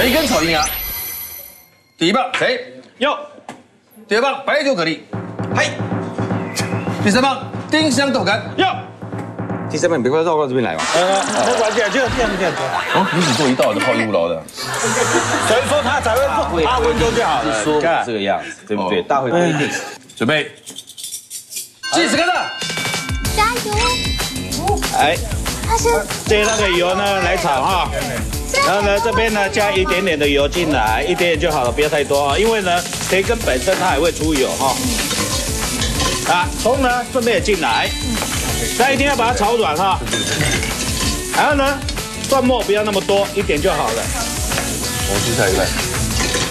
培根炒鹰牙。第一棒谁？要。第二棒白酒蛤蜊。嗨。第三棒丁香豆干。要。第三棒你别快绕到这边来吧。不管这样，就这样。哦，你只做一道就泡一屋牢的。所以说他才会不八分钟就好了。说这个样子，对不对？大会规定。准备。计时开始。加油。哎。 对那个油呢来炒哈，然后呢这边呢加一点点的油进来，一点点就好了，不要太多啊，因为呢培根本身它还会出油哈。啊，葱呢顺便也进来，但一定要把它炒软哈。然后呢蒜末不要那么多，一点就好了。我去下一位。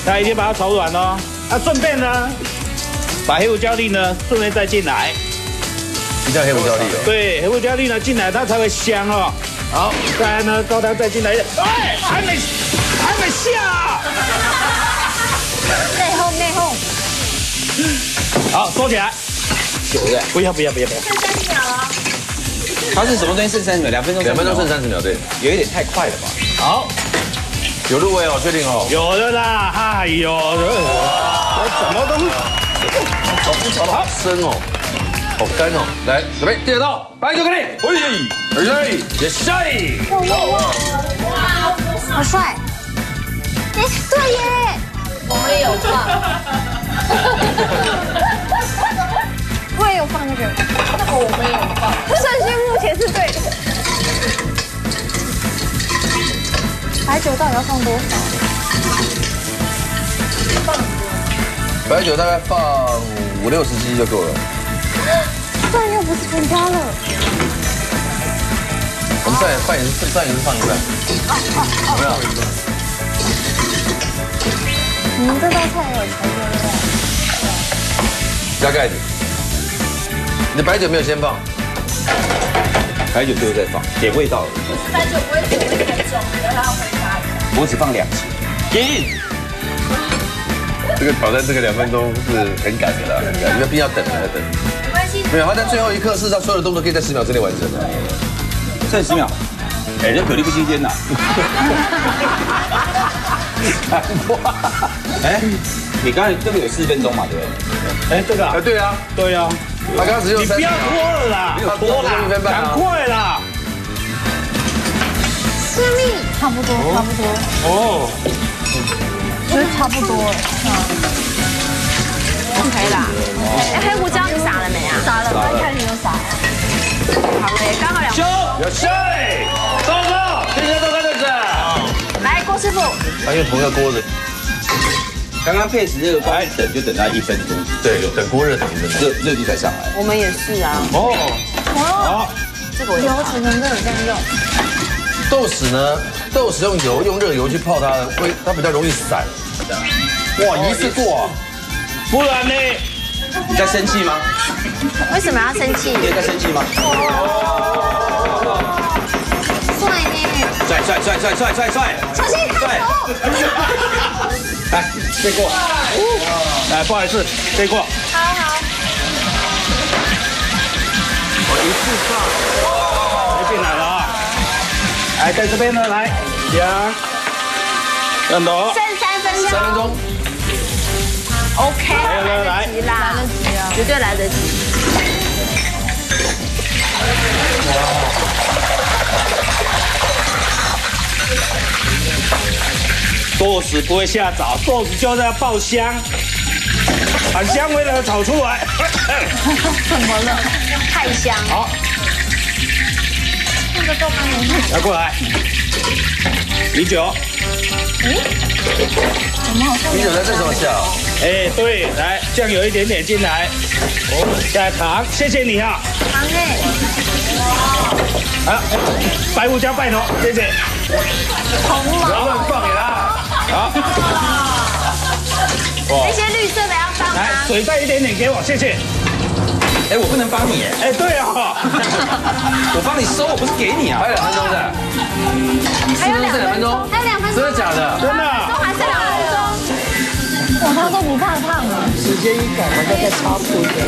那一定把它炒软哦。啊，顺便呢把黑胡椒粒呢顺便再进来。 叫黑胡椒粒哦，对，黑胡椒粒呢进来它才会香哦。好，再来呢高汤再进来一点，哎，还没下，内讧。好，收起来。不要。剩30秒了。它是什么东西？剩30秒，2分钟剩30秒，对，有一点太快了吧？好，有入味哦，确定哦。有的啦，哎呦，什么东西？炒不炒得好深哦。 好干哦！来，准备第二道白酒蛤蜊，嘿，哇，好帅！哎，对耶，我们也有放，我也有放那个，那个我们也有放，不顺序目前是对的。白酒到底要放多少？放很多。白酒大概放5、60cc 就够了。 饭又不是全家了，我们饭也是放一半，怎么样？你们这道菜有全家味。加盖子，你的白酒没有先放，白酒最后再放，给味道了。白酒不会煮太久，然后回家。我只放2匙，给。 这个挑战这个2分钟是很赶的啦，因为毕竟要等。没关系，没有，他在最后一刻，事实上所有的动作可以在10秒之内完成的。剩10秒，哎，这蛤蜊不新鲜呐。哎，你刚才这个有4分钟嘛，对不对？哎，这个啊，对啊，他刚刚只有3分钟。你不要拖了啦，拖了，赶快啦！吃力，差不多。哦。 我觉得差不多，可以啦。哎，黑胡椒你撒了没啊？撒了，我一开始就撒了。好嘞，刚好2分钟。有水，豆豆，今天豆干的水。来，郭师傅。他用同一个锅子。刚刚配食这个，哎，等就等到1分钟。对，等锅热，热就才上来。我们也是啊。哦。这个流程真的有这样用。豆豉呢？ 豆豉用油，用热油去泡它，会它比较容易散。哇，一次过啊！不然呢？你在生气吗？为什么要生气？你在生气吗？帅耶！帅！小心开手！来，背过。来，不好意思，背过。好。我一次上，没进来了啊。 来，在这边呢，来，两头，剩3分钟 ，OK， 来得及啦，绝对来得及。豆豉不会下枣，豆豉就是要爆香，把香味呢炒出来。怎么了？太香。好。 来过来，米酒。嗯？米酒在这时候下。哎，对，来，酱油一点点进来。哦。加糖，谢谢你啊。糖哎。好，白胡椒拜头，谢谢。红毛。然后放给他。好。那些绿色的要放吗？来，水再一点点给我，谢谢。 哎，我不能帮你哎，对啊，我帮你收，我不是给你啊。还有2分钟的，还有2分钟，还有2分钟，真的假的？真的，都还剩2分钟。哇，他都不怕烫啊。时间一赶，我再超出一点。